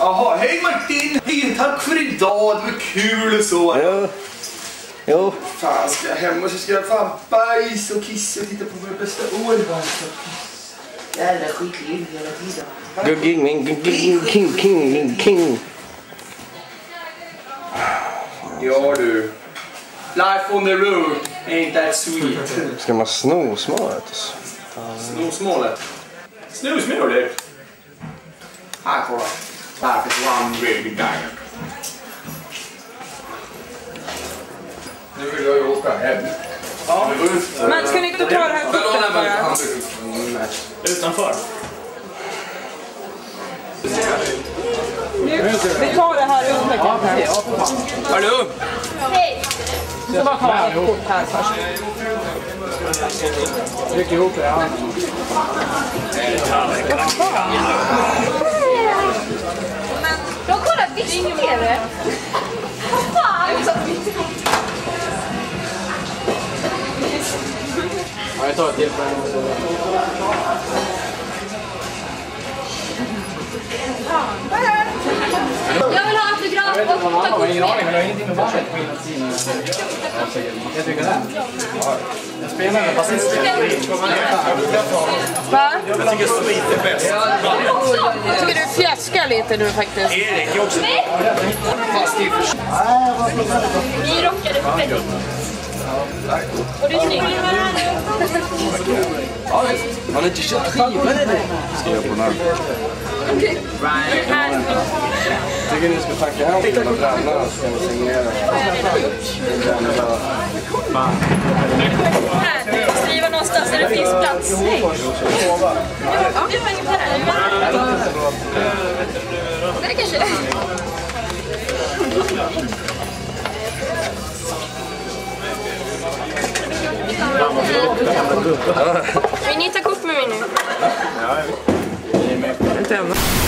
Jaha, hej Martin! Hej, tack för idag, det var kul och så. Jo. Fan, ska jag hem och så ska jag fan bajs och kissa och titta på våra bästa år. Jävla skitliv hela tiden. Gugging. Ja du. Life on the road ain't that sweet. Ska man sno smålet? Sno smålet? Sno smålet? Här, kolla. Life is one big diner. Nu vill jag ju åka hem. Ja. Men ska ni inte ta det här butten bara? Utanför. Nu, vi tar det här utanför. Hallå? Hej! Vi ska bara ta ett kort här först. Ryck ihop det här. Vad fan? De kollar vitt-tv. Vad fan? Ja, jag tar ett till. Jag vill ha autograf och ta kort med. Ingen aning, men jag har ingenting med barnet. Jag tycker det. Jag spelar med basisten. Va? Jag tycker street är bäst. Jag tycker du fjäskar lite nu faktiskt. Erik, jag också. Nej! Vi rockade på fett. Och du är snygg. Han är inte så trivande. Ska jag på den här? Okej. Jag tycker ni ska tacka hem till de bränna. Ska vi signera? Här, skriva någonstans där det finns plats. Nej. Du har inget här. Där kanske. Vill ni ta kort med mig nu? Ja, jag vet. Inte ännu.